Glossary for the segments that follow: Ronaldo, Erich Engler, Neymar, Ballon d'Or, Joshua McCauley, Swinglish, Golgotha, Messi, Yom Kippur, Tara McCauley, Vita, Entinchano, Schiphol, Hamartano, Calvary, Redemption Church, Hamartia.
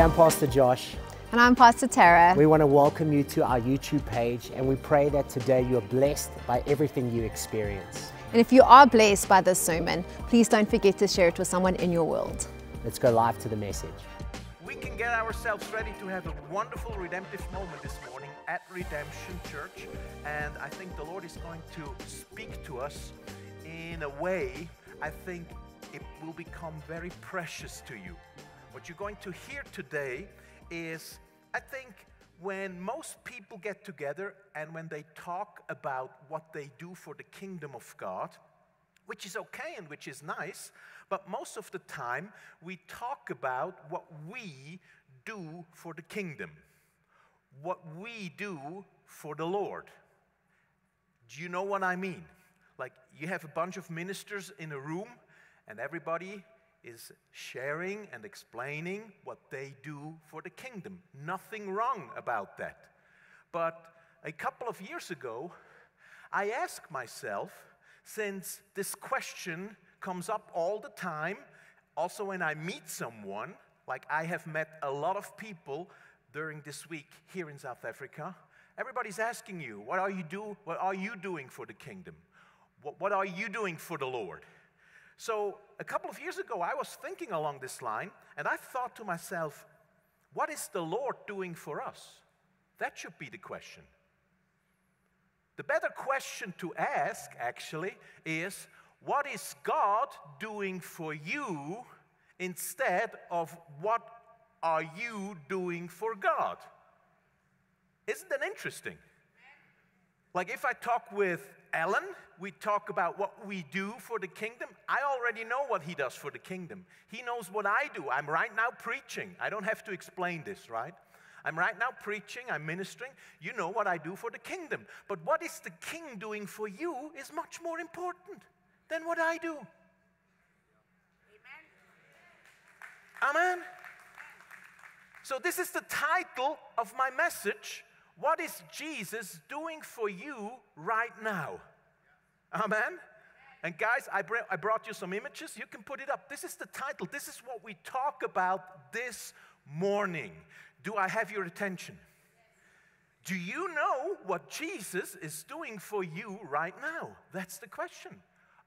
Hey, I'm Pastor Josh. And I'm Pastor Tara. We want to welcome you to our YouTube page, and we pray that today you're blessed by everything you experience. And if you are blessed by this sermon, please don't forget to share it with someone in your world. Let's go live to the message. We can get ourselves ready to have a wonderful redemptive moment this morning at Redemption Church. And I think the Lord is going to speak to us in a way, I think it will become very precious to you. What you're going to hear today is, I think, when most people get together and when they talk about what they do for the kingdom of God, which is okay and which is nice, but most of the time we talk about what we do for the kingdom, what we do for the Lord. Do you know what I mean? Like, you have a bunch of ministers in a room and everybody is sharing and explaining what they do for the kingdom. Nothing wrong about that. But a couple of years ago, I asked myself, since this question comes up all the time, also when I meet someone, like I have met a lot of people during this week here in South Africa, everybody's asking you, what are you doing for the kingdom? What are you doing for the Lord? So a couple of years ago, I was thinking along this line, and I thought to myself, what is the Lord doing for us? That should be the question. The better question to ask, actually, is, what is God doing for you instead of what are you doing for God? Isn't that interesting? Like, if I talk with Alan, we talk about what we do for the kingdom. I already know what he does for the kingdom. He knows what I do. I'm right now preaching. I don't have to explain this, right? I'm right now preaching, I'm ministering. You know what I do for the kingdom. But what is the king doing for you is much more important than what I do. Amen. Amen. So this is the title of my message. What is Jesus doing for you right now? Amen? And guys, I brought you some images. You can put it up. This is the title. This is what we talk about this morning. Do I have your attention? Do you know what Jesus is doing for you right now? That's the question.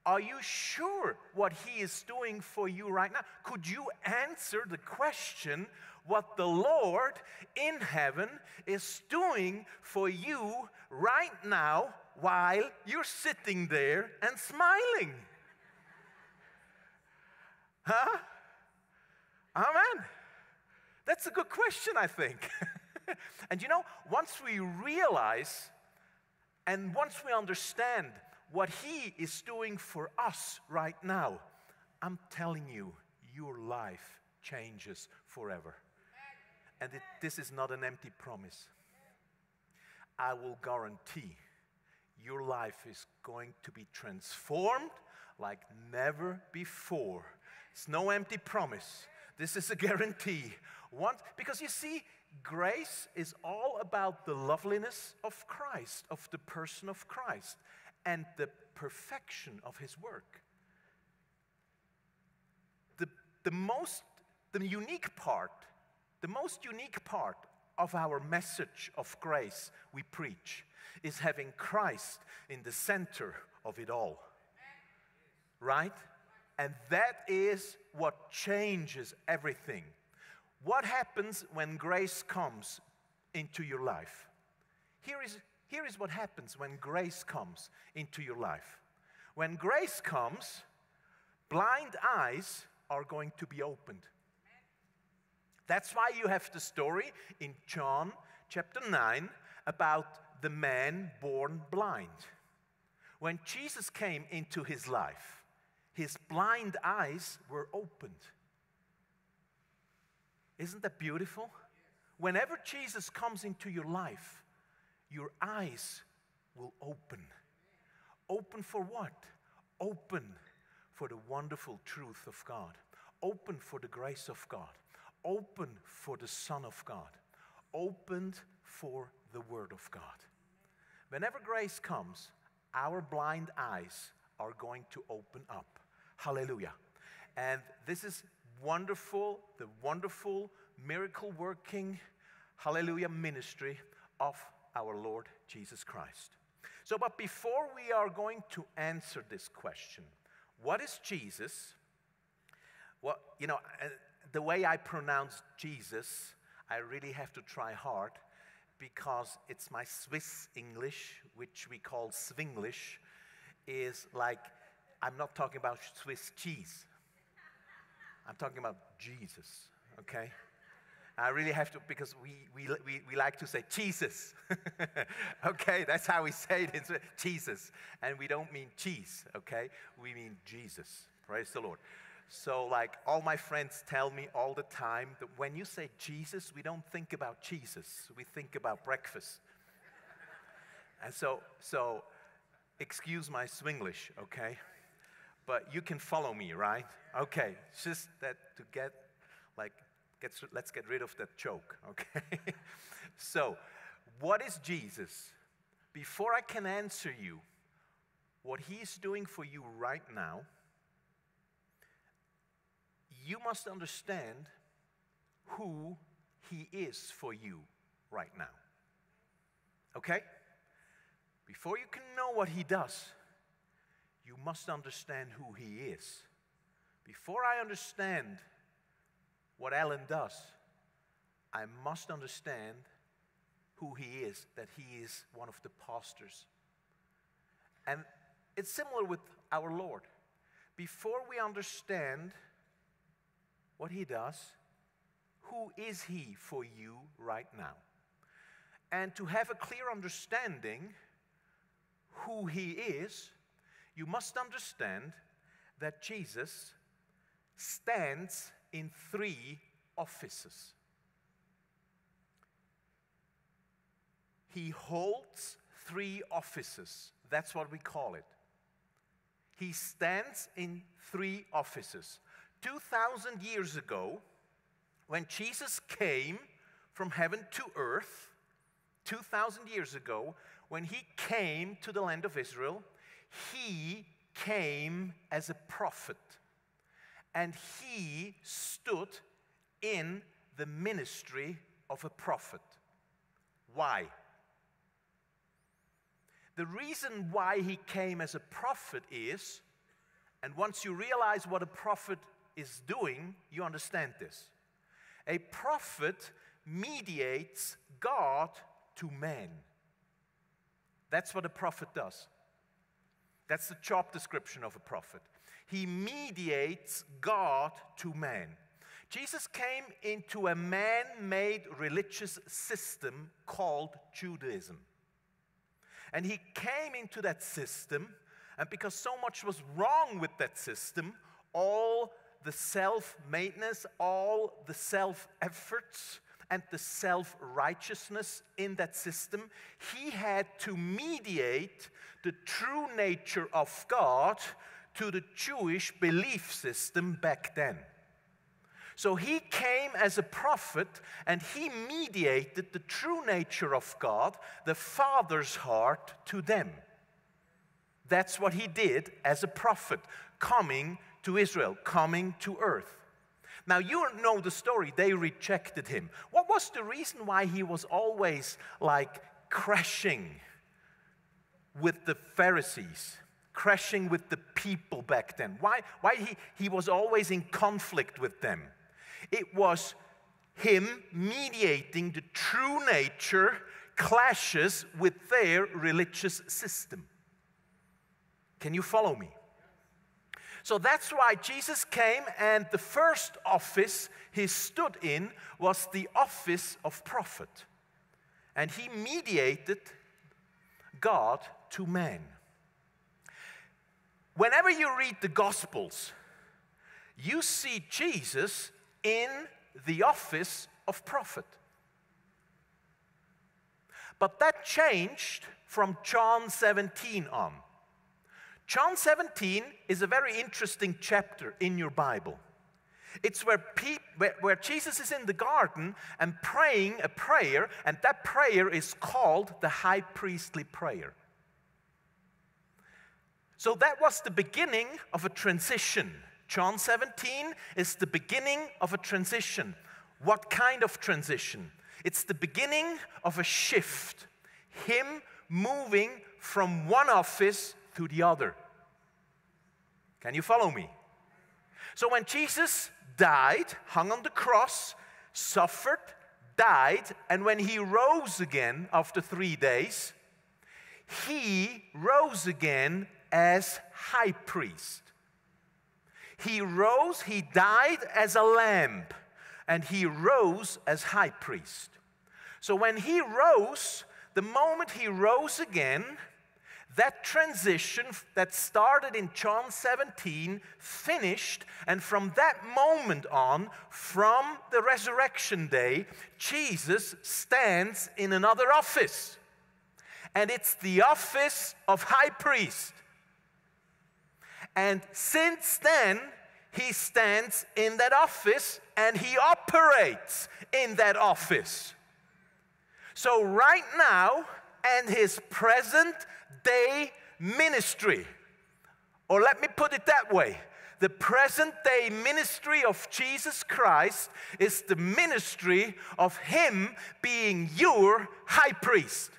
Are you sure what he is doing for you right now? Could you answer the question, what the Lord in heaven is doing for you right now while you're sitting there and smiling? Huh? Amen. That's a good question, I think. And you know, once we realize and once we understand what he is doing for us right now, I'm telling you, your life changes forever. And this is not an empty promise. I will guarantee your life is going to be transformed like never before. It's no empty promise. This is a guarantee. Because you see, grace is all about the loveliness of Christ, of the person of Christ, and the perfection of his work. The most unique part of our message of grace we preach is having Christ in the center of it all. Right? And that is what changes everything. What happens when grace comes into your life? Here is what happens when grace comes into your life. When grace comes, blind eyes are going to be opened. That's why you have the story in John chapter 9 about the man born blind. When Jesus came into his life, his blind eyes were opened. Isn't that beautiful? Whenever Jesus comes into your life, your eyes will open. Open for what? Open for the wonderful truth of God. Open for the grace of God. Open for the Son of God. Opened for the Word of God. Whenever grace comes, our blind eyes are going to open up. Hallelujah. And this is wonderful, the wonderful, miracle-working, hallelujah, ministry of our Lord Jesus Christ. So, but before we are going to answer this question, what is Jesus? Well, you know, the way I pronounce Jesus, I really have to try hard because it's my Swiss English, which we call Swinglish, is like, I'm not talking about Swiss cheese. I'm talking about Jesus, okay? I really have to, because we like to say Jesus. Okay, that's how we say it. It's Jesus. And we don't mean cheese, okay? We mean Jesus. Praise the Lord. So, like, all my friends tell me all the time that when you say Jesus, we don't think about Jesus. We think about breakfast. And so excuse my Swinglish, okay? But you can follow me, right? Okay, it's just that to get, like, let's get rid of that joke, okay? So, what is Jesus? Before I can answer you, what he's doing for you right now, you must understand who he is for you right now, okay? Before you can know what he does, you must understand who he is. Before I understand what Alan does, I must understand who he is, that he is one of the pastors. And it's similar with our Lord. Before we understand what he does, who is he for you right now? And to have a clear understanding who he is, you must understand that Jesus stands in three offices. He holds three offices. That's what we call it. He stands in three offices. 2,000 years ago, when Jesus came from heaven to earth, 2,000 years ago, when he came to the land of Israel, he came as a prophet, and he stood in the ministry of a prophet. Why? The reason why he came as a prophet is, and once you realize what a prophet is doing, you understand this. A prophet mediates God to man. That's what a prophet does. That's the job description of a prophet. He mediates God to man. Jesus came into a man-made religious system called Judaism. And he came into that system, and because so much was wrong with that system, all the self-maintenance, all the self-efforts, and the self-righteousness in that system, he had to mediate the true nature of God to the Jewish belief system back then. So he came as a prophet, and he mediated the true nature of God, the Father's heart, to them. That's what he did as a prophet, coming to Israel, coming to earth. Now, you know the story. They rejected him. What was the reason why he was always, like, crashing with the Pharisees, crashing with the people back then? Why he was always in conflict with them? It was him mediating the true nature clashes with their religious system. Can you follow me? So that's why Jesus came, and the first office he stood in was the office of prophet. And he mediated God to man. Whenever you read the Gospels, you see Jesus in the office of prophet. But that changed from John 17 on. John 17 is a very interesting chapter in your Bible. It's where Jesus is in the garden and praying a prayer, and that prayer is called the high priestly prayer. So that was the beginning of a transition. John 17 is the beginning of a transition. What kind of transition? It's the beginning of a shift. Him moving from one office to the other. Can you follow me? So when Jesus died, hung on the cross, suffered, died, and when he rose again after 3 days, he rose again as high priest. He rose, he died as a lamb, and he rose as high priest. So when he rose, the moment he rose again, that transition that started in John 17 finished, and from that moment on, from the resurrection day, Jesus stands in another office. And it's the office of high priest. And since then, he stands in that office and he operates in that office. So right now, and his present day ministry, or let me put it that way, the present day ministry of Jesus Christ is the ministry of him being your high priest.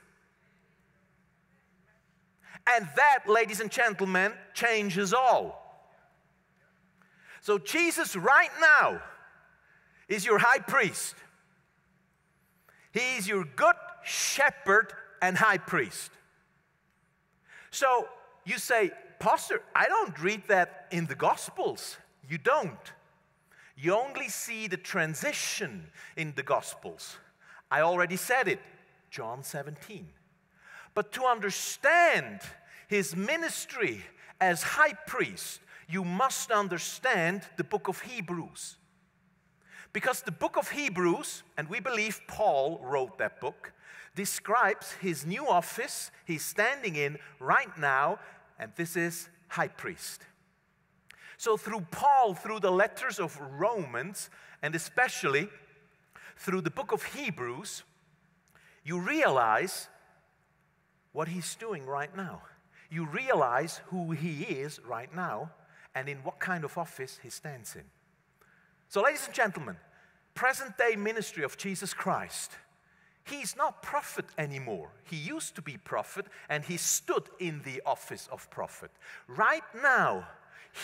And that, ladies and gentlemen, changes all. So Jesus right now is your high priest. He is your good shepherd and high priest. So you say, Pastor, I don't read that in the Gospels. You don't. You only see the transition in the Gospels. I already said it, John 17. But to understand his ministry as high priest, you must understand the book of Hebrews. Because the book of Hebrews, and we believe Paul wrote that book, describes his new office he's standing in right now, and this is high priest. So through Paul, through the letters of Romans, and especially through the book of Hebrews, you realize what he's doing right now. You realize who he is right now and in what kind of office he stands in. So ladies and gentlemen, present-day ministry of Jesus Christ, he's not prophet anymore. He used to be prophet, and he stood in the office of prophet. Right now,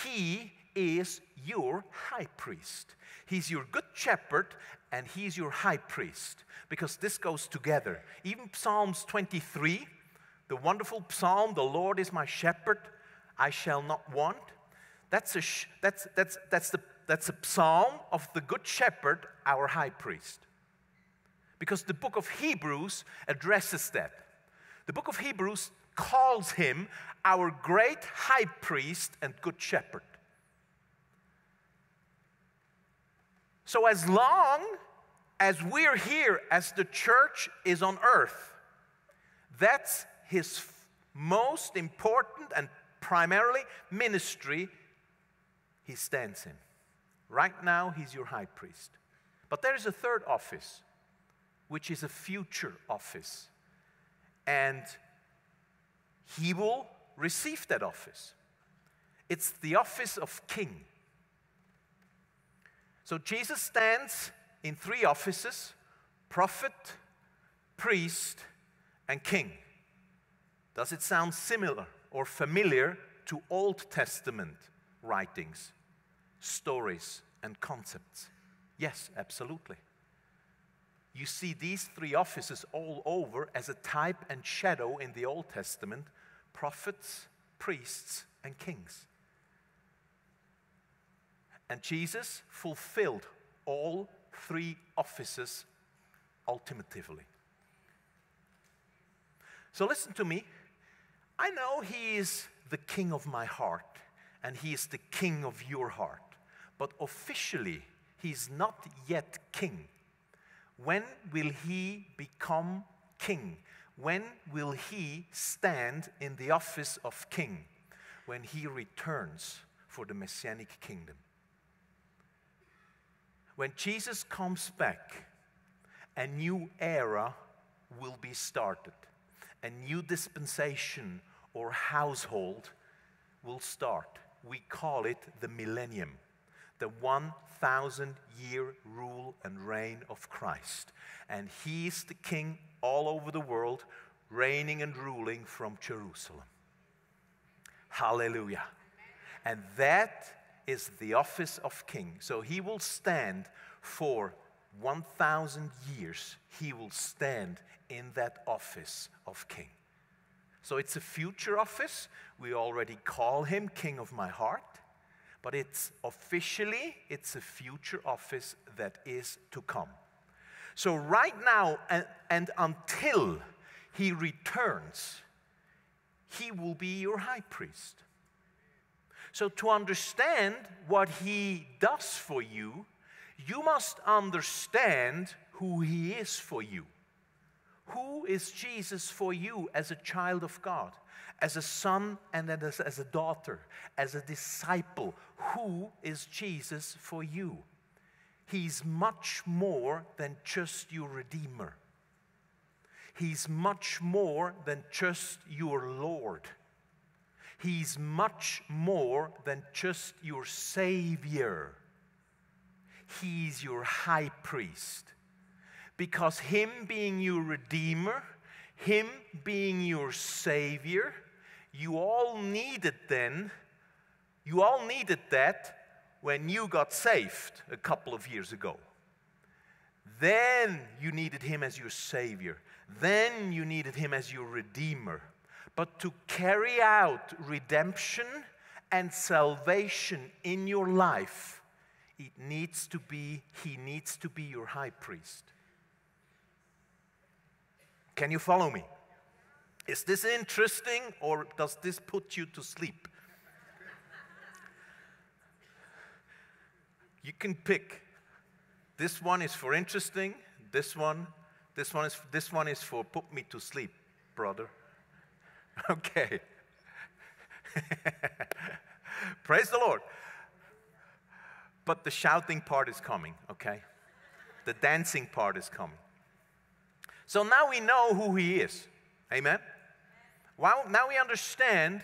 he is your high priest. He's your good shepherd, and he's your high priest, because this goes together. Even Psalms 23, the wonderful psalm, "The Lord is my shepherd, I shall not want." That's a psalm of the good shepherd, our high priest. Because the book of Hebrews addresses that. The book of Hebrews calls him our great high priest and good shepherd. So as long as we're here, as the church is on earth, that's his most important and primarily ministry he stands in. Right now, he's your high priest. But there is a third office, which is a future office. And he will receive that office. It's the office of king. So Jesus stands in three offices: prophet, priest, and king. Does it sound similar or familiar to Old Testament writings, stories, and concepts? Yes, absolutely. You see these three offices all over as a type and shadow in the Old Testament: prophets, priests, and kings. And Jesus fulfilled all three offices ultimately. So listen to me. I know he is the king of my heart, and he is the king of your heart. But officially, he's not yet king. When will he become king? When will he stand in the office of king? When he returns for the Messianic kingdom. When Jesus comes back, a new era will be started. A new dispensation or household will start. we call it the millennium, the 1,000-year rule and reign of Christ. And he's the king all over the world, reigning and ruling from Jerusalem. Hallelujah. And that is the office of king. So he will stand for 1,000 years. He will stand in that office of king. So it's a future office. We already call him King of my heart. But it's officially, it's a future office that is to come. So right now and until he returns, he will be your high priest. So to understand what he does for you, you must understand who he is for you. Who is Jesus for you as a child of God, as a son and as a daughter, as a disciple? Who is Jesus for you? He's much more than just your Redeemer. He's much more than just your Lord. He's much more than just your Savior. He's your high priest. Because him being your Redeemer, him being your Savior, you all needed that when you got saved a couple of years ago. Then you needed him as your Savior. Then you needed him as your Redeemer. But to carry out redemption and salvation in your life, he needs to be your high priest. Can you follow me? Is this interesting, or does this put you to sleep? You can pick. This one is for interesting. This one is for put me to sleep, brother. Okay. Praise the Lord. But the shouting part is coming, okay? The dancing part is coming. So now we know who he is. Amen? Well, now we understand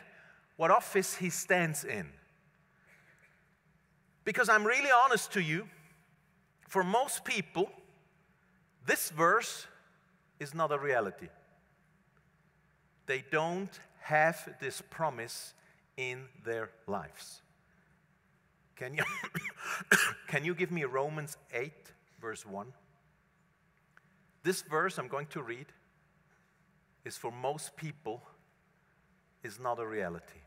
what office he stands in. Because I'm really honest to you, for most people, this verse is not a reality. They don't have this promise in their lives. Can you, can you give me Romans 8, verse 1? This verse I'm going to read is for most people is not a reality.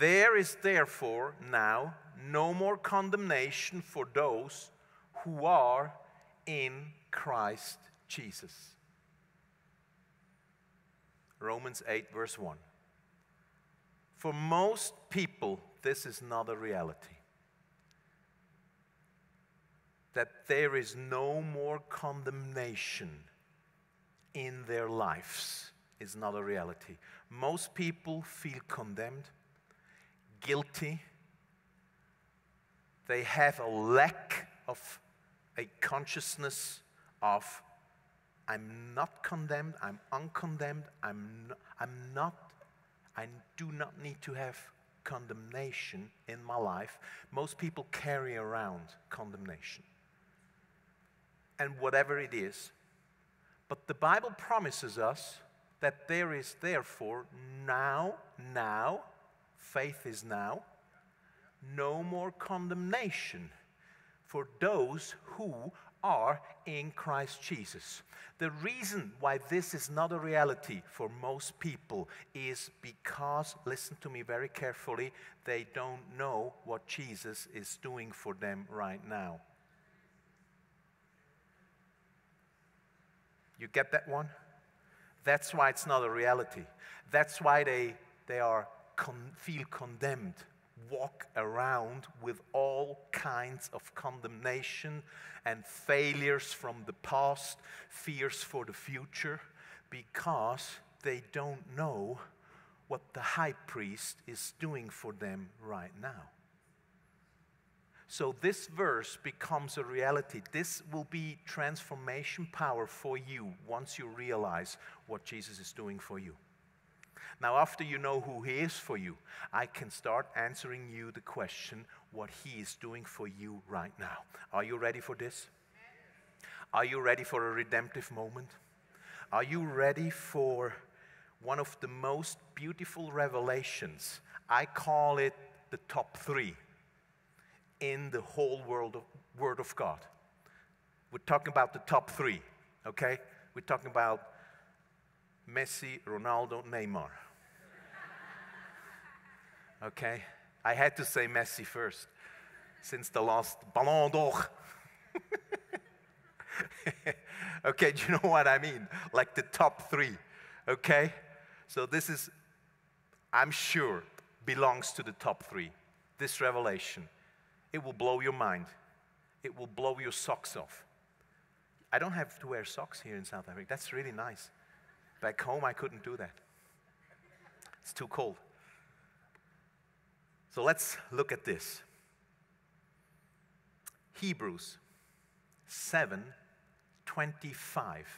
There is therefore now no more condemnation for those who are in Christ Jesus. Romans 8, verse 1. For most people, this is not a reality. That there is no more condemnation in their lives is not a reality. Most people feel condemned, guilty. They have a lack of a consciousness of, I'm not condemned, I'm uncondemned, I do not need to have condemnation in my life. Most people carry around condemnation. And whatever it is. But the Bible promises us that there is therefore now, faith is now, no more condemnation for those who are in Christ Jesus. The reason why this is not a reality for most people is because, listen to me very carefully, they don't know what Jesus is doing for them right now. You get that one? That's why it's not a reality. That's why they feel condemned, walk around with all kinds of condemnation and failures from the past, fears for the future, because they don't know what the high priest is doing for them right now. So this verse becomes a reality. This will be transformation power for you once you realize what Jesus is doing for you. Now, after you know who He is for you, I can start answering you the question, what He is doing for you right now. Are you ready for this? Are you ready for a redemptive moment? Are you ready for one of the most beautiful revelations? I call it the top three in the whole world of Word of God. We're talking about the top three, okay? We're talking about Messi, Ronaldo, Neymar. Okay? I had to say Messi first, since the last Ballon d'Or. Okay, do you know what I mean? Like the top three, okay? So this is, I'm sure, belongs to the top three. This revelation, it will blow your mind. It will blow your socks off. I don't have to wear socks here in South Africa. That's really nice. Back home, I couldn't do that. It's too cold. So let's look at this. Hebrews 7:25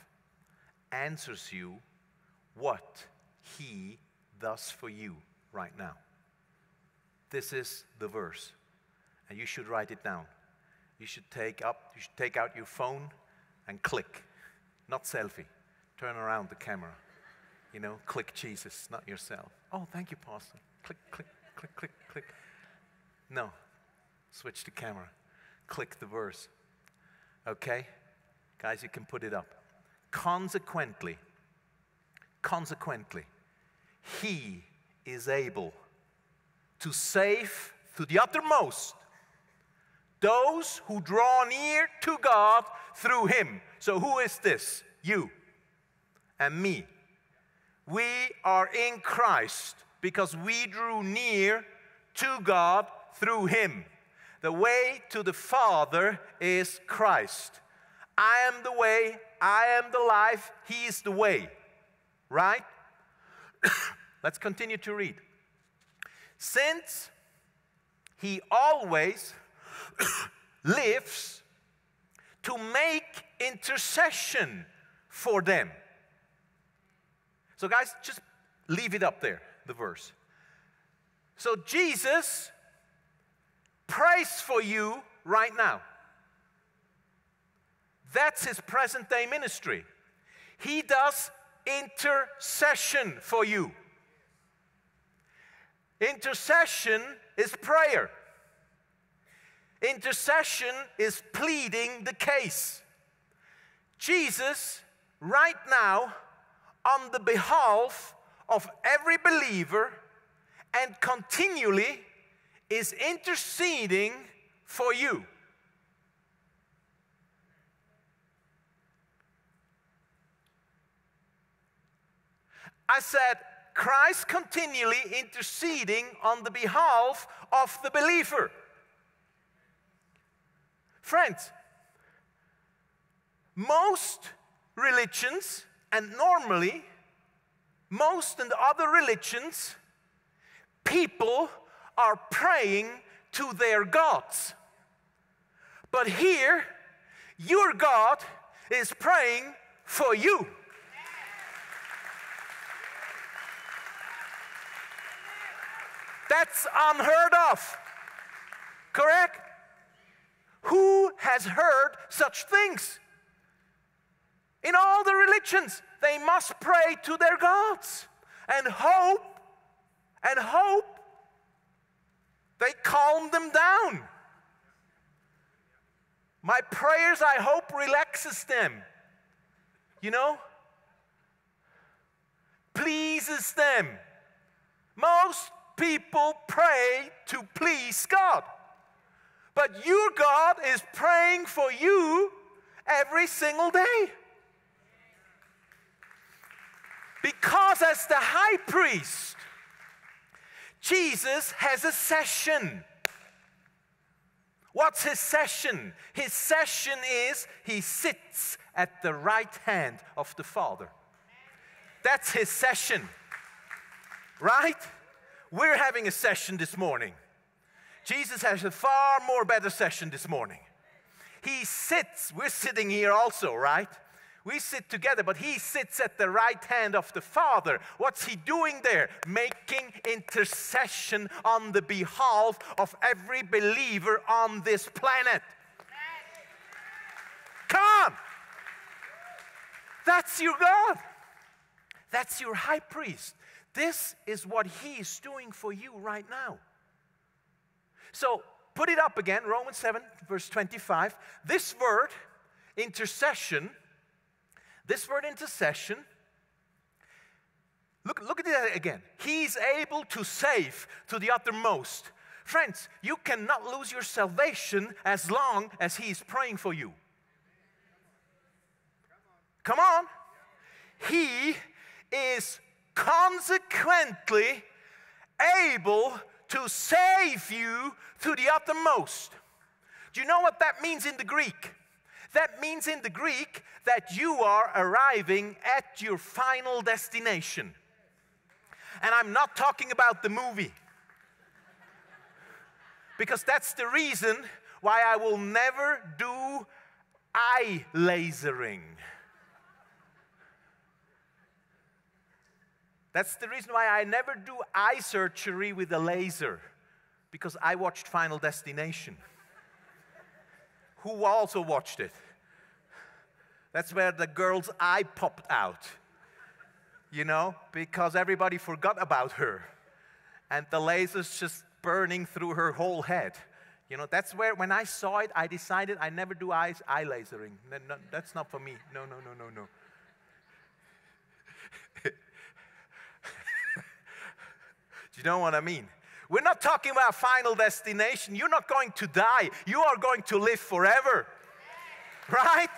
answers you what He does for you right now. This is the verse, and you should write it down. You should take out your phone and click, not selfie. Turn around the camera, you know, click Jesus, not yourself. Oh, thank you, Pastor. Click, click, click, click, click. No, switch the camera. Click the verse. Okay? Guys, you can put it up. Consequently, He is able to save to the uttermost those who draw near to God through Him. So who is this? You and me. We are in Christ because we drew near to God through Him. The way to the Father is Christ. I am the way, I am the life, He is the way. Right? Let's continue to read. Since He always lives to make intercession for them. So guys, just leave it up there, the verse. So Jesus prays for you right now. That's His present day ministry. He does intercession for you. Intercession is prayer. Intercession is pleading the case. Jesus, right now, on the behalf of every believer and continually is interceding for you. I said, Christ continually interceding on the behalf of the believer. Friends, most religions, and normally, most and other religions, people are praying to their gods. But here, your God is praying for you. That's unheard of. Correct? Who has heard such things? In all the religions, they must pray to their gods and hope they calm them down. My prayers, I hope, relaxes them, you know, pleases them. Most people pray to please God, but your God is praying for you every single day. Because as the high priest, Jesus has a session. What's His session? His session is He sits at the right hand of the Father. That's His session. Right? We're having a session this morning. Jesus has a far more better session this morning. He sits. We're sitting here also, right? We sit together, but he sits at the right hand of the Father. What's he doing there? Making intercession on the behalf of every believer on this planet. Come! That's your God. That's your high priest. This is what he is doing for you right now. So put it up again, Romans 7, verse 25. This word, intercession, look at that again. He's able to save to the uttermost. Friends, you cannot lose your salvation as long as he is praying for you. Come on. He is consequently able to save you to the uttermost. Do you know what that means in the Greek? That means in the Greek that you are arriving at your final destination. And I'm not talking about the movie. Because that's the reason why I will never do eye lasering. That's the reason why I never do eye surgery with a laser, because I watched Final Destination. Who also watched it? That's where the girl's eye popped out, you know, because everybody forgot about her. And the laser's just burning through her whole head. You know, that's where, when I saw it, I decided I never do eye lasering. No, no, that's not for me. No, no, no, no, no. You know what I mean? We're not talking about final destination. You're not going to die. You are going to live forever. Right?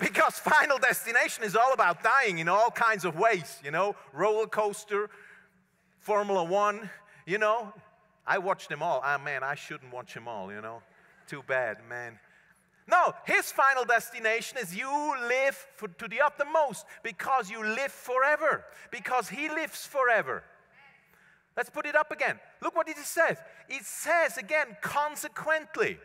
Because final destination is all about dying in all kinds of ways. You know, roller coaster, Formula One, you know. I watched them all. Ah, man, I shouldn't watch them all, you know. Too bad, man. No, his final destination is you live to the uttermost, because you live forever. Because he lives forever. Let's put it up again. Look what it says. It says again, consequently,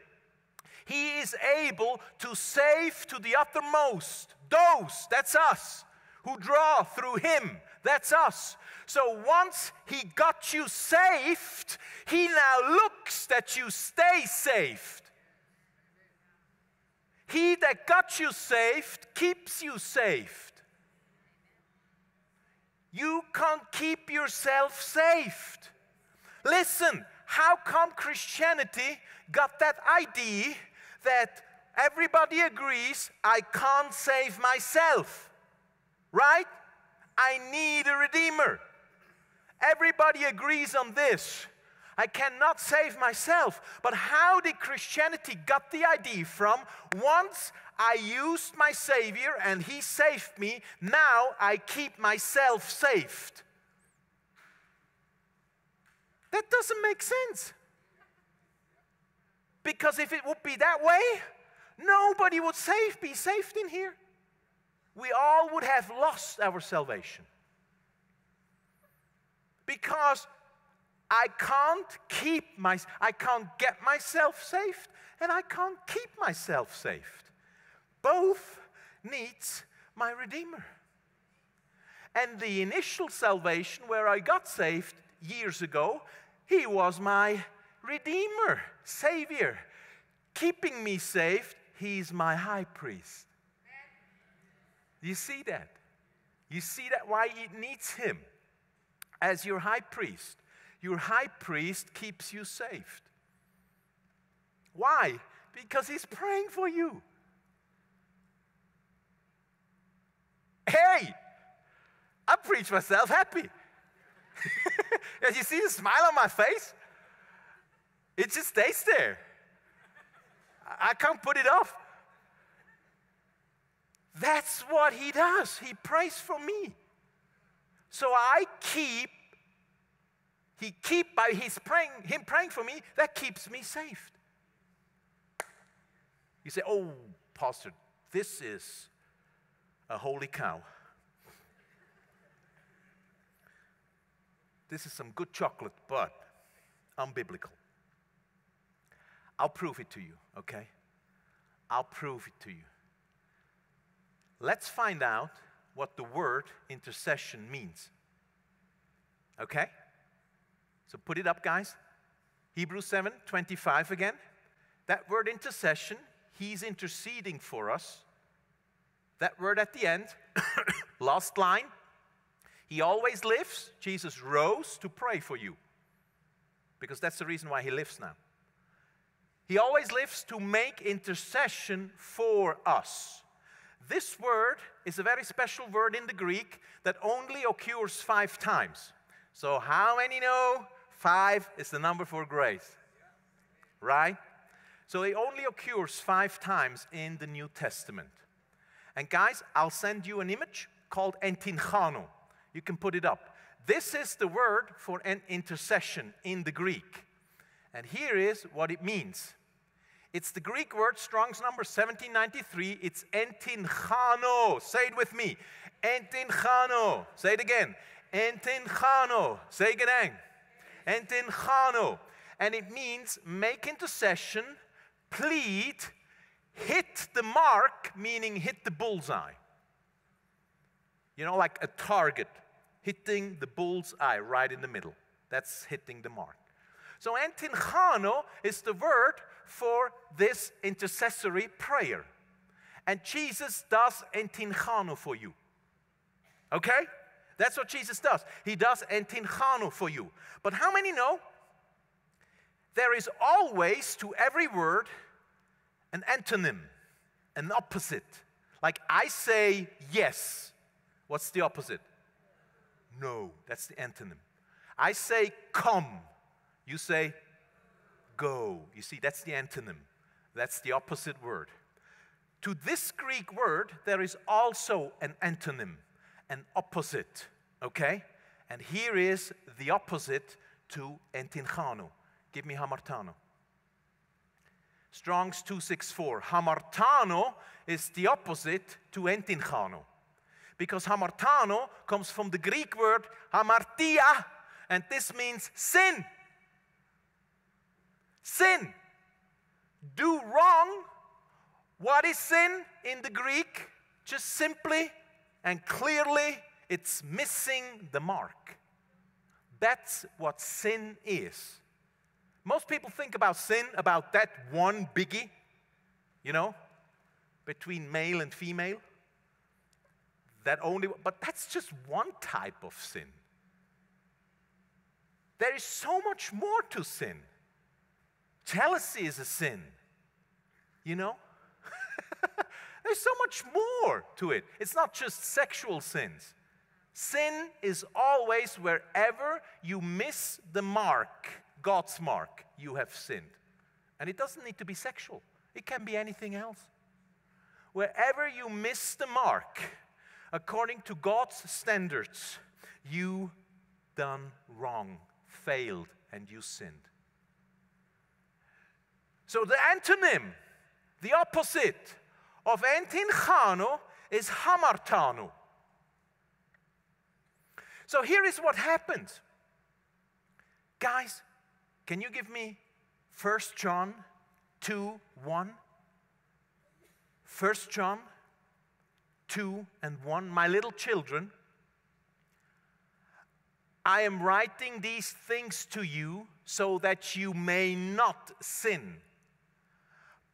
he is able to save to the uttermost those, that's us, who draw through him, that's us. So once he got you saved, he now looks that you stay saved. He that got you saved keeps you saved. You can't keep yourself saved. Listen, how come Christianity got that idea that everybody agrees, I can't save myself, right? I need a redeemer. Everybody agrees on this. I cannot save myself. But how did Christianity got the idea from, once I used my Savior and he saved me, now I keep myself saved? That doesn't make sense. Because if it would be that way, nobody would be saved in here. We all would have lost our salvation. Because I can't get myself saved, and I can't keep myself saved. Both needs my Redeemer. And the initial salvation where I got saved years ago, he was my Redeemer, Savior. Keeping me saved, he's my high priest. You see that? You see that why it needs him as your high priest. Your high priest keeps you saved. Why? Because he's praying for you. Hey, I preach myself happy. You see the smile on my face? It just stays there. I can't put it off. That's what he does. He prays for me. So by him praying for me, that keeps me saved. You say, oh, Pastor, this is a holy cow. This is some good chocolate, but unbiblical. I'll prove it to you, okay? I'll prove it to you. Let's find out what the word intercession means. Okay? So put it up, guys. Hebrews 7:25 again. That word intercession, he's interceding for us. That word at the end, last line, he always lives. Jesus rose to pray for you, because that's the reason why he lives now. He always lives to make intercession for us. This word is a very special word in the Greek that only occurs 5 times. So how many know 5 is the number for grace? Right? So it only occurs 5 times in the New Testament. And guys, I'll send you an image called Entinchano. You can put it up. This is the word for an intercession in the Greek. And here is what it means. It's the Greek word, Strong's number 1793. It's entinchano. Say it with me. Entinchano. Say it again. Entinchano. Say it again. Entinchano. And it means make intercession, plead, hit the mark, meaning hit the bullseye. You know, like a target. Hitting the bullseye right in the middle. That's hitting the mark. So entinchano is the word for this intercessory prayer. And Jesus does entinchano for you. Okay? That's what Jesus does. He does entinchano for you. But how many know there is always to every word an antonym, an opposite? Like I say yes. What's the opposite? No. That's the antonym. I say come. You say go. You see, that's the antonym. That's the opposite word. To this Greek word, there is also an antonym, an opposite, okay? And here is the opposite to entinchano. Give me hamartano. Strong's 264. Hamartano is the opposite to entinchano, because hamartano comes from the Greek word hamartia, and this means sin. Sin. Do wrong. What is sin in the Greek? Just simply and clearly, it's missing the mark. That's what sin is. Most people think about sin, about that one biggie, you know, between male and female. That only, but that's just one type of sin. There is so much more to sin. Jealousy is a sin, you know? There's so much more to it. It's not just sexual sins. Sin is always wherever you miss the mark, God's mark, you have sinned. And it doesn't need to be sexual. It can be anything else. Wherever you miss the mark, according to God's standards, you done wrong, failed, and you sinned. So the antonym, the opposite of entinchano is hamartano. So here is what happens. Guys, can you give me 1 John 2, 1? 1 John 2 and 1. My little children, I am writing these things to you so that you may not sin.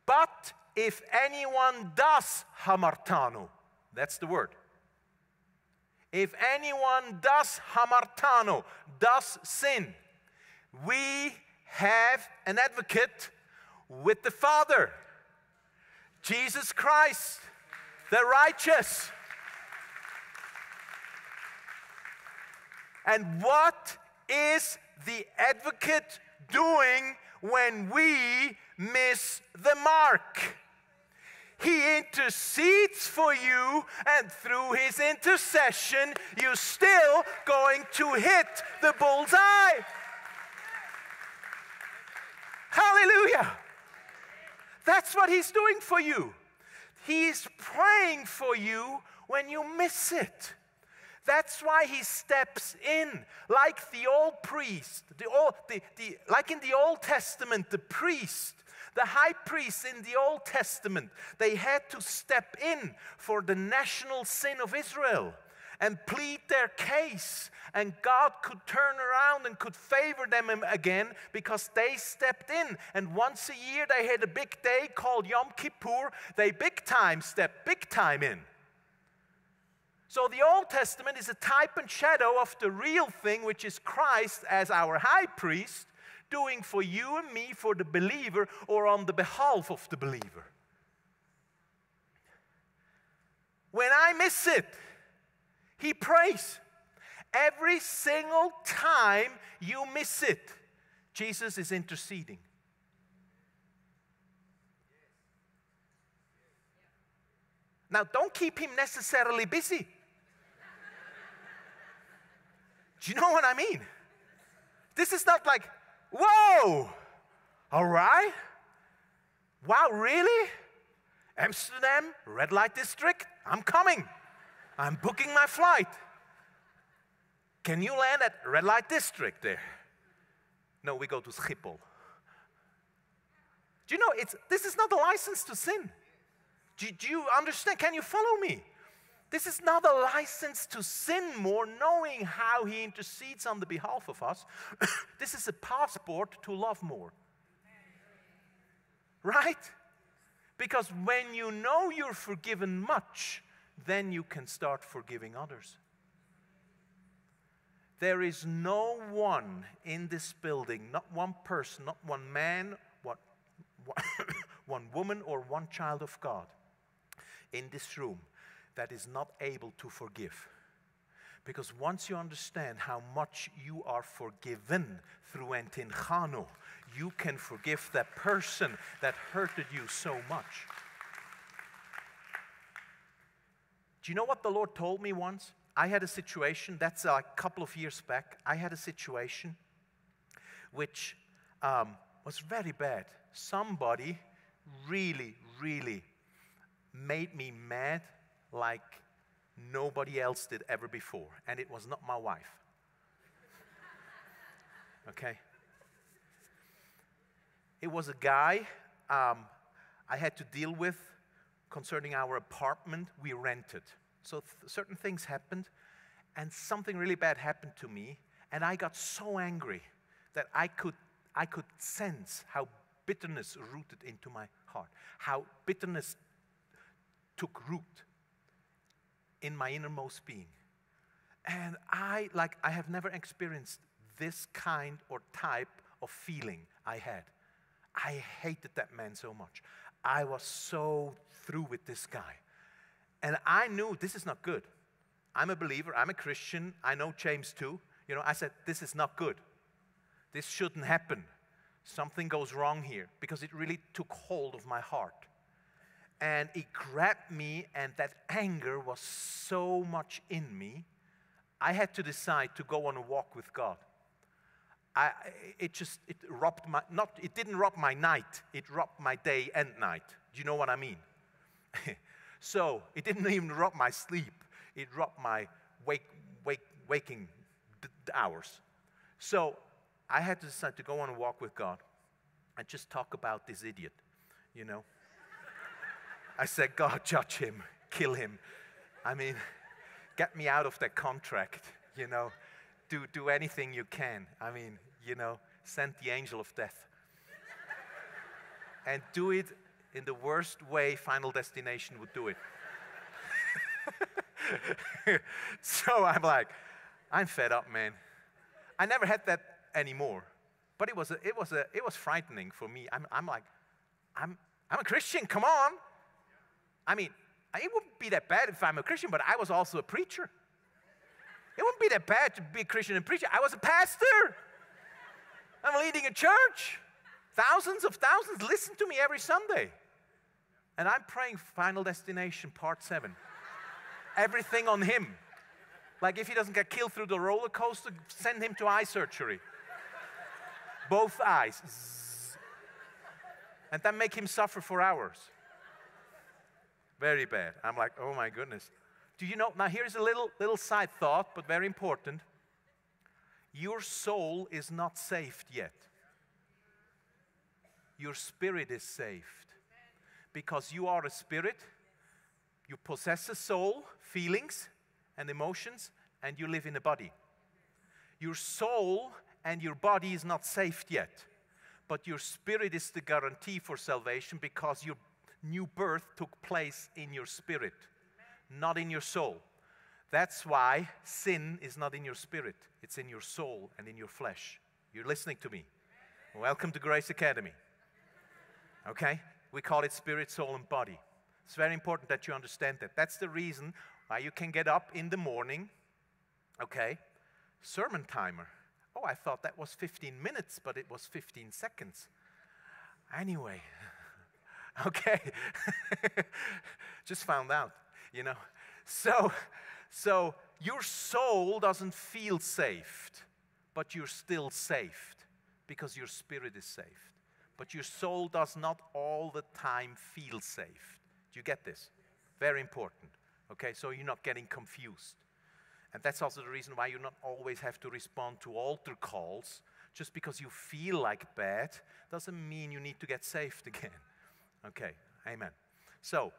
But if anyone does hamartano, that's the word. If anyone does hamartano, does sin, we have an advocate with the Father, Jesus Christ, the righteous. And what is the advocate doing when we miss the mark? He intercedes for you, and through his intercession, you're still going to hit the bullseye. Hallelujah! That's what he's doing for you. He's praying for you when you miss it. That's why he steps in, like the old priest, like in the Old Testament, the priest The high priests in the Old Testament, they had to step in for the national sin of Israel and plead their case. And God could turn around and could favor them again because they stepped in. And once a year they had a big day called Yom Kippur. They big time stepped big time in. So the Old Testament is a type and shadow of the real thing, which is Christ as our high priest, doing for you and me, for the believer, or on the behalf of the believer. When I miss it, he prays. Every single time you miss it, Jesus is interceding. Now, don't keep him necessarily busy. Do you know what I mean? This is not like, whoa, all right, wow, really? Amsterdam, red light district, I'm coming. I'm booking my flight. Can you land at red light district there? No, we go to Schiphol. Do you know, this is not a license to sin. Do you understand? Can you follow me? This is not a license to sin more, knowing how he intercedes on the behalf of us. This is a passport to love more. Right? Because when you know you're forgiven much, then you can start forgiving others. There is no one in this building, not one person, not one man, one woman, or one child of God in this room that is not able to forgive. Because once you understand how much you are forgiven through Entinchano, you can forgive that person that hurted you so much. Do you know what the Lord told me once? I had a situation, that's a couple of years back, I had a situation which was very bad. Somebody really, really made me mad like nobody else did ever before. And it was not my wife. Okay? It was a guy I had to deal with concerning our apartment we rented. So certain things happened, and something really bad happened to me, and I got so angry that I could sense how bitterness rooted into my heart, how bitterness took root in my innermost being. And I have never experienced this kind or type of feeling I had. I hated that man so much. I was so through with this guy. And I knew this is not good. I'm a believer, I'm a Christian, I know James too. You know, I said, this is not good. This shouldn't happen. Something goes wrong here, because it really took hold of my heart. And it grabbed me, and that anger was so much in me, I had to decide to go on a walk with God. It robbed my, it didn't rob my night, it robbed my day and night. Do you know what I mean? So it didn't even rob my sleep, it robbed my waking hours. So I had to decide to go on a walk with God and just talk about this idiot, you know. I said, God, judge him, kill him. I mean, get me out of that contract, you know. Do anything you can. I mean, you know, send the angel of death. And do it in the worst way Final Destination would do it. So I'm like, I'm fed up, man. I never had that anymore. But it was frightening for me. I'm a Christian, come on. I mean, it wouldn't be that bad if I'm a Christian, but I was also a preacher. It wouldn't be that bad to be a Christian and preacher. I was a pastor. I'm leading a church. Thousands listen to me every Sunday. And I'm praying Final Destination Part 7. Everything on him. Like if he doesn't get killed through the roller coaster, send him to eye surgery. Both eyes. Zzz. And then make him suffer for hours. Very bad. I'm like, oh my goodness. Do you know, now here's a little side thought, but very important. Your soul is not saved yet. your spirit is saved. Because you are a spirit, you possess a soul, feelings and emotions, and you live in a body. Your soul and your body is not saved yet, but your spirit is the guarantee for salvation because your new birth took place in your spirit, not in your soul. That's why sin is not in your spirit. It's in your soul and in your flesh. You're listening to me. Welcome to Grace Academy. Okay? We call it spirit, soul, and body. It's very important that you understand that. That's the reason why you can get up in the morning. Okay? Sermon timer. Oh, I thought that was 15 minutes, but it was 15 seconds. Anyway. Okay. Just found out, you know. So your soul doesn't feel saved, but you're still saved because your spirit is saved. But your soul does not all the time feel saved. Do you get this? Very important. Okay, so you're not getting confused. And that's also the reason why you not always have to respond to altar calls. Just because you feel like bad doesn't mean you need to get saved again. Okay, amen. So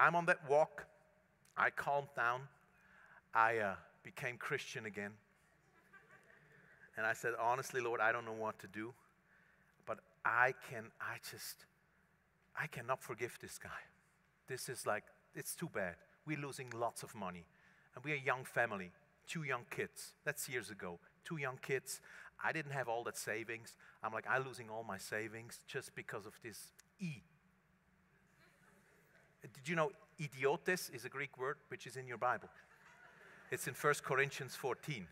I'm on that walk. I calmed down, I became Christian again, and I said, honestly, Lord, I don't know what to do, but I cannot forgive this guy. This is like, it's too bad. We're losing lots of money, and we're a young family, 2 young kids. That's years ago, 2 young kids. I didn't have all that savings. I'm like, I'm losing all my savings just because of this E. Did you know idiotes is a Greek word which is in your Bible? It's in 1 Corinthians 14.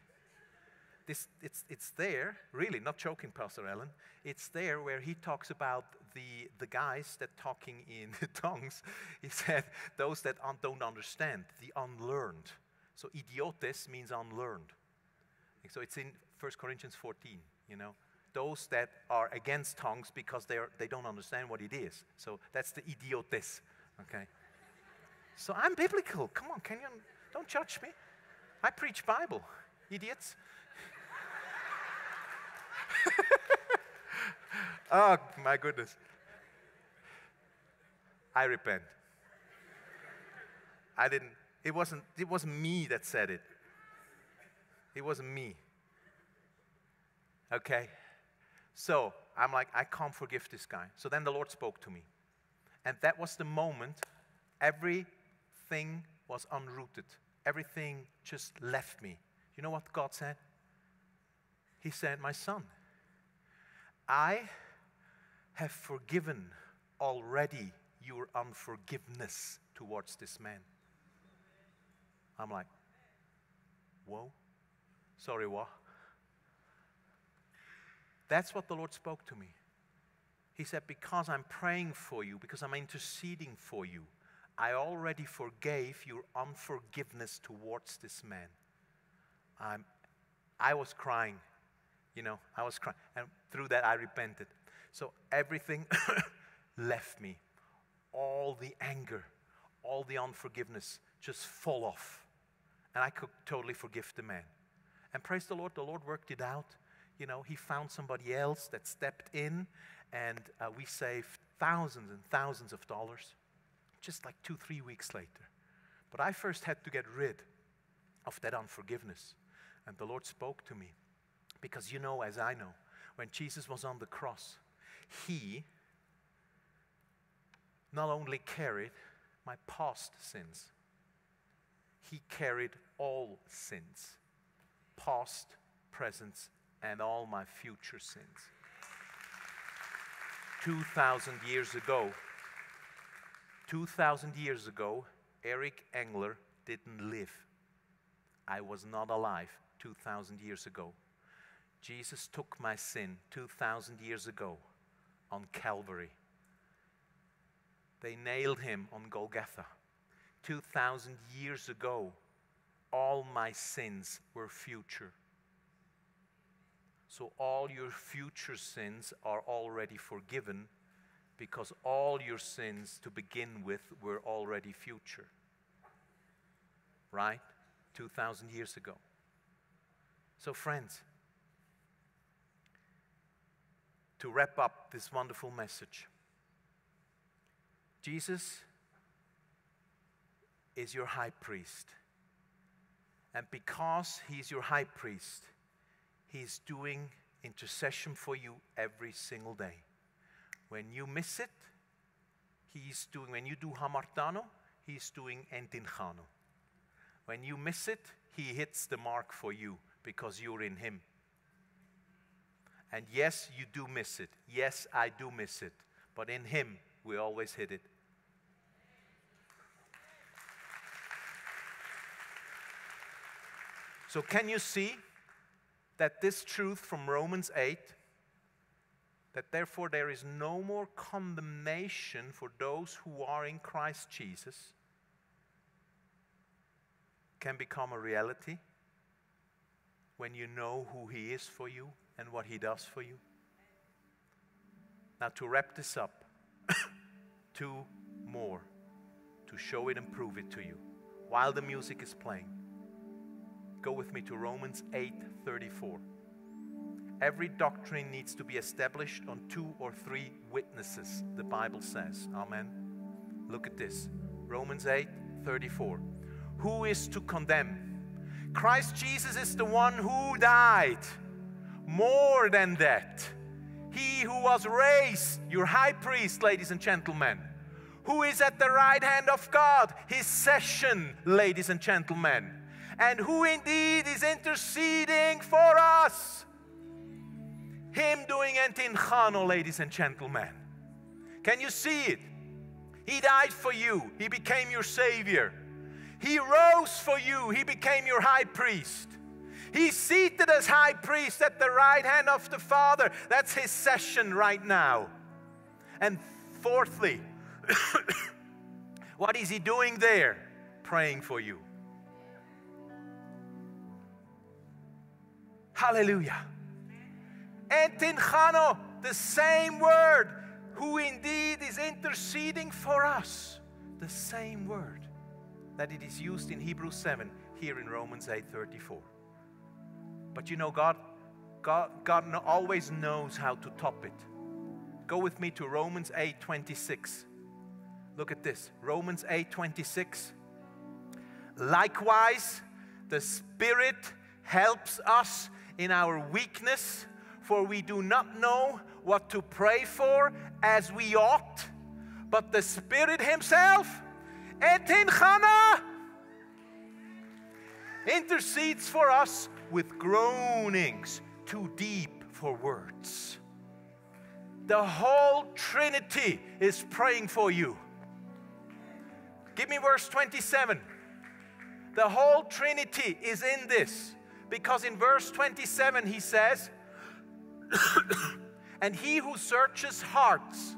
It's there, really, not joking, Pastor Allen. It's there where he talks about the guys that talking in tongues. He said, those that don't understand, the unlearned. So idiotes means unlearned. So it's in 1 Corinthians 14, you know. Those that are against tongues because they don't understand what it is. So that's the idiotes. Okay, so I'm biblical. Come on, can you? Don't judge me. I preach Bible, idiots. Oh my goodness! I repent. I didn't. It wasn't me that said it. It wasn't me. Okay, so I'm like, I can't forgive this guy. So then the Lord spoke to me. And that was the moment everything was unrooted. Everything just left me. You know what God said? He said, my son, I have forgiven already your unforgiveness towards this man. I'm like, whoa, sorry, what? That's what the Lord spoke to me. He said, because I'm praying for you, because I'm interceding for you, I already forgave your unforgiveness towards this man. I was crying, you know, I was crying. And through that, I repented. So everything left me. All the anger, all the unforgiveness just fall off. And I could totally forgive the man. And praise the Lord worked it out. You know, he found somebody else that stepped in. And we saved thousands and thousands of dollars, just like 2-3 weeks later. But I first had to get rid of that unforgiveness. And the Lord spoke to me. Because you know, as I know, when Jesus was on the cross, he not only carried my past sins, he carried all sins, past, present, and all my future sins. 2,000 years ago, Erich Engler didn't live. I was not alive 2,000 years ago. Jesus took my sin 2,000 years ago on Calvary. They nailed him on Golgotha. 2,000 years ago, all my sins were future. So all your future sins are already forgiven because all your sins to begin with were already future. Right? 2,000 years ago. So friends, to wrap up this wonderful message. Jesus is your high priest. And because he's your high priest, he's doing intercession for you every single day. When you miss it, he's doing, when you do Hamartano, he's doing Entinchano. When you miss it, he hits the mark for you because you're in him. And yes, you do miss it. Yes, I do miss it. But in him, we always hit it. So can you see that this truth from Romans 8, that therefore there is no more condemnation for those who are in Christ Jesus, can become a reality when you know who he is for you and what he does for you? Now, to wrap this up, two more to show it and prove it to you while the music is playing. Go with me to Romans 8:34. Every doctrine needs to be established on 2 or 3 witnesses, the Bible says. Amen. Look at this. Romans 8:34. Who is to condemn? Christ Jesus is the one who died. More than that, he who was raised, your high priest, ladies and gentlemen, who is at the right hand of God, his session, ladies and gentlemen, and who indeed is interceding for us. Him doing Entinchano, ladies and gentlemen. Can you see it? He died for you. He became your Savior. He rose for you. He became your high priest. He's seated as high priest at the right hand of the Father. That's his session right now. And fourthly, what is he doing there? Praying for you. Hallelujah. Entinchano, the same word, who indeed is interceding for us. The same word that it is used in Hebrews 7, here in Romans 8:34. But you know, God always knows how to top it. Go with me to Romans 8:26. Look at this. Romans 8:26. Likewise, the Spirit helps us in our weakness, for we do not know what to pray for as we ought, but the Spirit himself, Entinchana, intercedes for us with groanings too deep for words. The whole Trinity is praying for you. Give me verse 27. The whole Trinity is in this, because in verse 27 he says, and he who searches hearts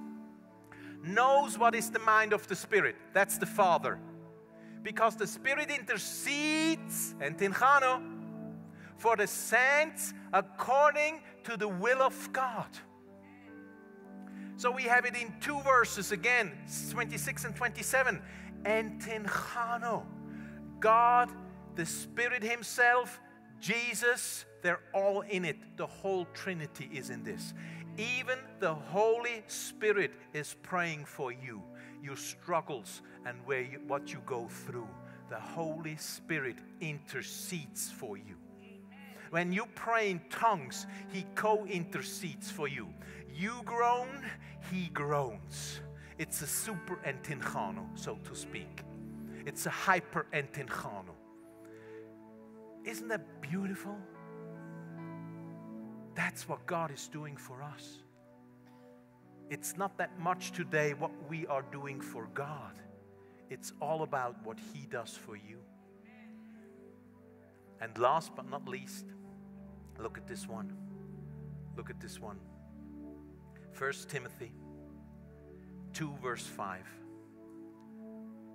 knows what is the mind of the Spirit. That's the Father. Because the Spirit intercedes, Entinchano, for the saints according to the will of God. So we have it in 2 verses again, 26 and 27. Entinchano, God, the Spirit himself, Jesus, they're all in it. The whole Trinity is in this. Even the Holy Spirit is praying for you, your struggles and where you, what you go through. The Holy Spirit intercedes for you. When you pray in tongues, he co-intercedes for you. You groan, he groans. It's a super Entinchano, so to speak. It's a hyper Entinchano. Isn't that beautiful? That's what God is doing for us. It's not that much today what we are doing for God. It's all about what he does for you. And last but not least, look at this one. Look at this one. 1 Timothy 2 verse 5.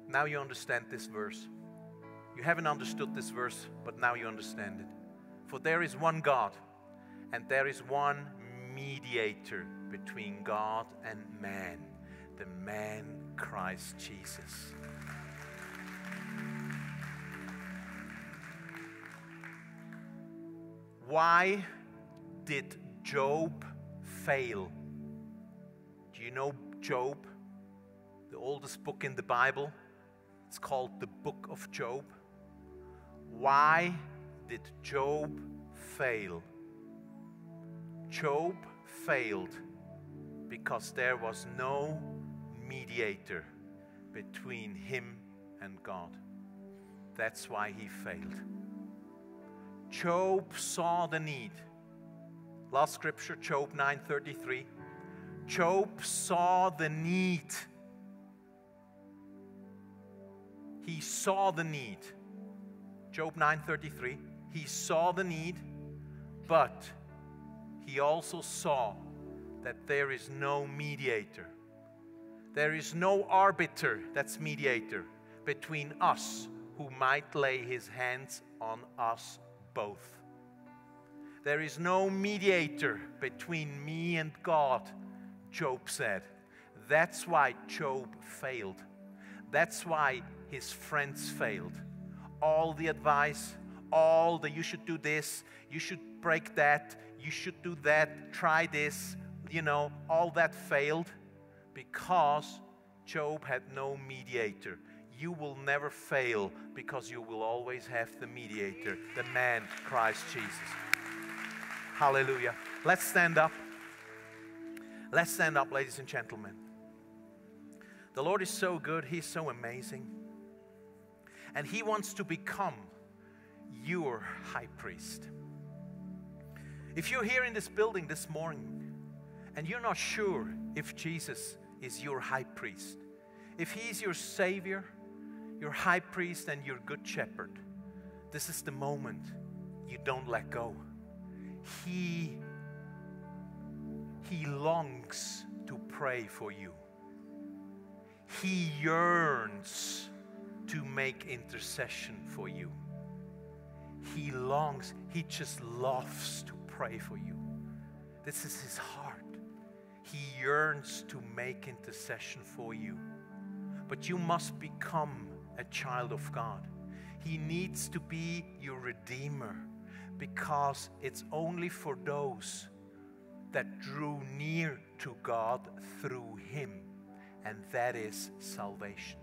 Now you understand this verse. You haven't understood this verse, but now you understand it. For there is one God, and there is one mediator between God and man, the man Christ Jesus. Why did Job fail Do you know Job? The oldest book in the Bible. It's called the Book of Job. Why did Job fail? Job failed because there was no mediator between him and God. That's why he failed. Job saw the need. Last scripture, Job 9:33. Job saw the need. He saw the need. Job 9:33. He saw the need, but he also saw that there is no mediator. There is no arbiter, that's mediator, between us who might lay his hands on us both. There is no mediator between me and God, Job said. That's why Job failed. That's why his friends failed. All the advice, all the you should do this, you should break that, you should do that, try this, you know, all that failed because Job had no mediator. You will never fail because you will always have the mediator, the man, Christ Jesus. Hallelujah. Let's stand up. Let's stand up, ladies and gentlemen. The Lord is so good. He's so amazing. And He wants to become your high priest. If you're here in this building this morning and you're not sure if Jesus is your high priest, if He's your Savior, your high priest, and your good shepherd, this is the moment you don't let go. He longs to pray for you. He yearns to make intercession for you. He longs, He just loves to pray for you. This is His heart. He yearns to make intercession for you. But you must become a child of God. He needs to be your Redeemer, because it's only for those that drew near to God through Him, and that is salvation.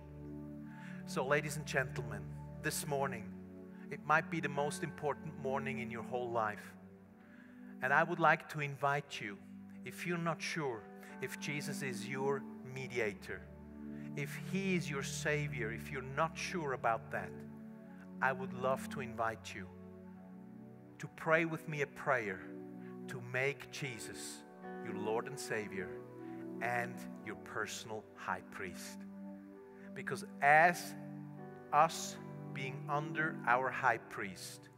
So, ladies and gentlemen, this morning, it might be the most important morning in your whole life. And I would like to invite you, if you're not sure if Jesus is your mediator, if He is your Savior, if you're not sure about that, I would love to invite you to pray with me a prayer to make Jesus your Lord and Savior and your personal high priest. Because as us being under our high priest,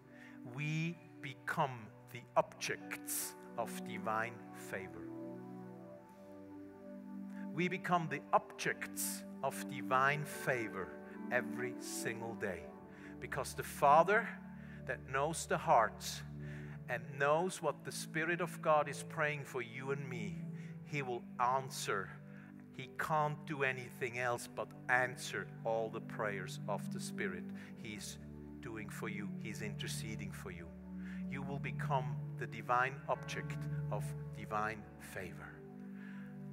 we become the objects of divine favor. We become the objects of divine favor every single day. Because the Father that knows the hearts and knows what the Spirit of God is praying for you and me, He will answer. He can't do anything else but answer all the prayers of the Spirit He's doing for you. He's interceding for you. You will become the divine object of divine favor.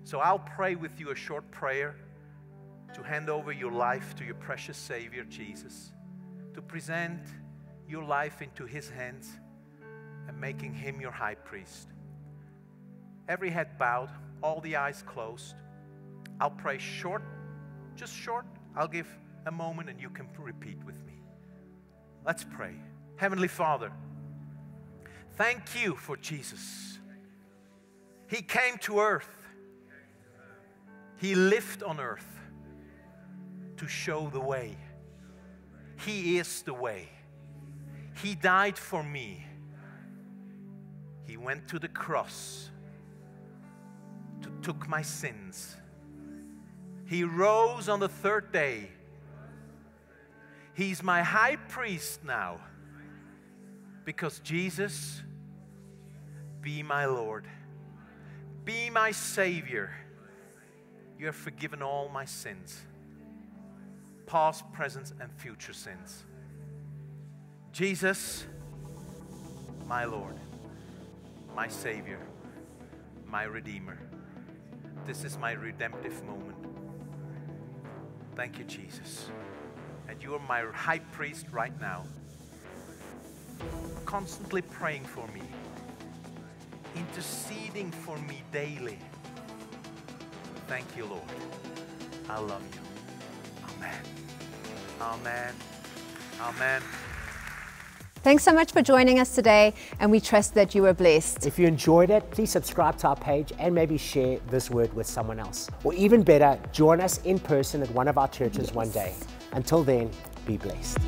So I'll pray with you a short prayer to hand over your life to your precious Savior, Jesus, to present your life into His hands and making Him your high priest. Every head bowed, all the eyes closed. I'll pray short, just short. I'll give a moment and you can repeat with me. Let's pray. Heavenly Father, thank you for Jesus. He came to earth. He lived on earth to show the way. He is the way. He died for me. He went to the cross to took my sins. He rose on the third day. He's my high priest now, because Jesus, be my Lord, be my Savior. You have forgiven all my sins, past, present, and future sins. Jesus, my Lord, my Savior, my Redeemer, This is my redemptive moment. Thank you, Jesus. And you are my high priest right now, constantly praying for me, interceding for me daily. Thank you, Lord. I love you. Amen. Amen. Amen. Thanks so much for joining us today, and we trust that you were blessed. If you enjoyed it, please subscribe to our page and maybe share this word with someone else. Or even better, join us in person at one of our churches one day. Until then, be blessed.